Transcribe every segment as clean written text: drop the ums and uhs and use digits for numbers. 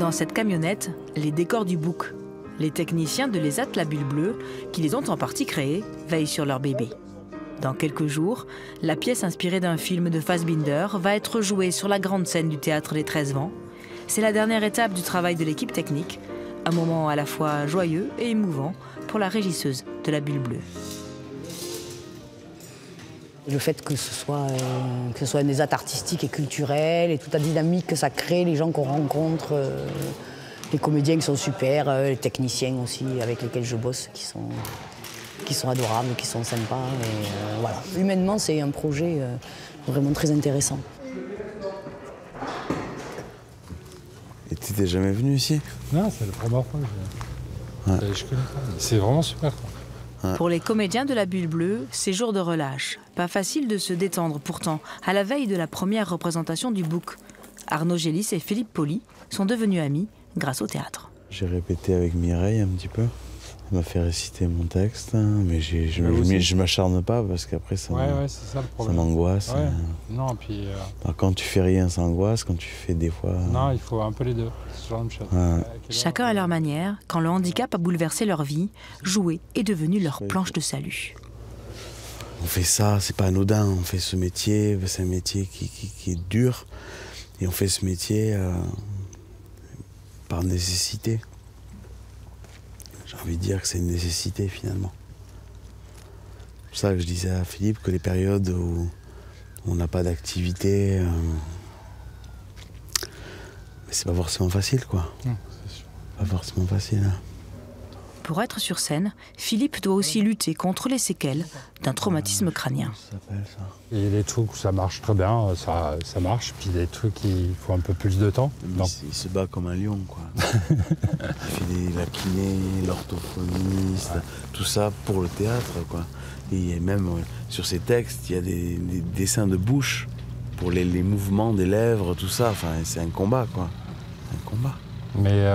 Dans cette camionnette, les décors du bouc. Les techniciens de l'ESAT La Bulle Bleue, qui les ont en partie créés, veillent sur leur bébé. Dans quelques jours, la pièce inspirée d'un film de Fassbinder va être jouée sur la grande scène du théâtre des 13 vents. C'est la dernière étape du travail de l'équipe technique, un moment à la fois joyeux et émouvant pour la régisseuse de La Bulle Bleue. Le fait que ce soit un ESAT artistique et culturel et toute la dynamique que ça crée, les gens qu'on rencontre, les comédiens qui sont super, les techniciens aussi avec lesquels je bosse qui sont adorables, qui sont sympas. Et, voilà. Humainement, c'est un projet vraiment très intéressant. Et tu n'étais jamais venu ici? Non, c'est la première fois que je viens. Ouais. Je connais pas. C'est vraiment super. Ouais. Pour les comédiens de La Bulle Bleue, c'est jour de relâche. Pas facile de se détendre pourtant, à la veille de la première représentation du bouc. Arnaud Gélis et Philippe Pauly sont devenus amis grâce au théâtre. J'ai répété avec Mireille un petit peu. Elle m'a fait réciter mon texte, mais je m'acharne pas parce qu'après ça m'angoisse. Ouais, quand tu fais rien, ça angoisse, quand tu fais des fois... Non, il faut un peu les deux. Chacun à leur manière, quand le handicap a bouleversé leur vie, jouer est devenu leur planche de salut. On fait ça, c'est pas anodin, on fait ce métier, c'est un métier qui est dur, et on fait ce métier par nécessité. J'ai envie de dire que c'est une nécessité finalement. C'est pour ça que je disais à Philippe que les périodes où on n'a pas d'activité, c'est pas forcément facile quoi. Non, c'est sûr. Pas forcément facile. Hein. Pour être sur scène, Philippe doit aussi lutter contre les séquelles d'un traumatisme crânien. Il y a des trucs où ça marche très bien, ça marche, puis des trucs qui font un peu plus de temps. Donc. Il se bat comme un lion, quoi. Il fait la kiné, l'orthophoniste, tout ça pour le théâtre, quoi. Et même sur ses textes, il y a des dessins de bouche pour les mouvements des lèvres, tout ça. Enfin, c'est un combat, quoi. Un combat. Mais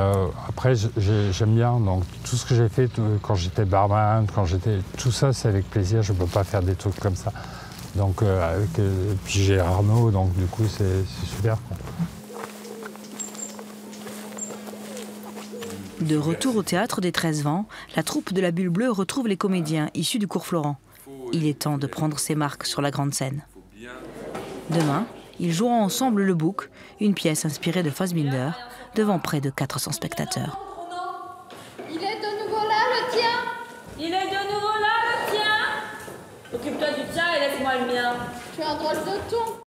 après, j'aime bien, donc tout ce que j'ai fait quand j'étais barman, tout ça, c'est avec plaisir, je ne peux pas faire des trucs comme ça. Donc, puis j'ai Arnaud, donc du coup, c'est super. De retour au théâtre des 13 vents, la troupe de La Bulle Bleue retrouve les comédiens issus du Cours Florent. Il est temps de prendre ses marques sur la grande scène. Demain, ils joueront ensemble le bouc, une pièce inspirée de Fassbinder, devant près de 400 spectateurs. Il est de nouveau là, le tien. Occupe-toi du tien et laisse-moi le mien. Tu as un drôle de ton.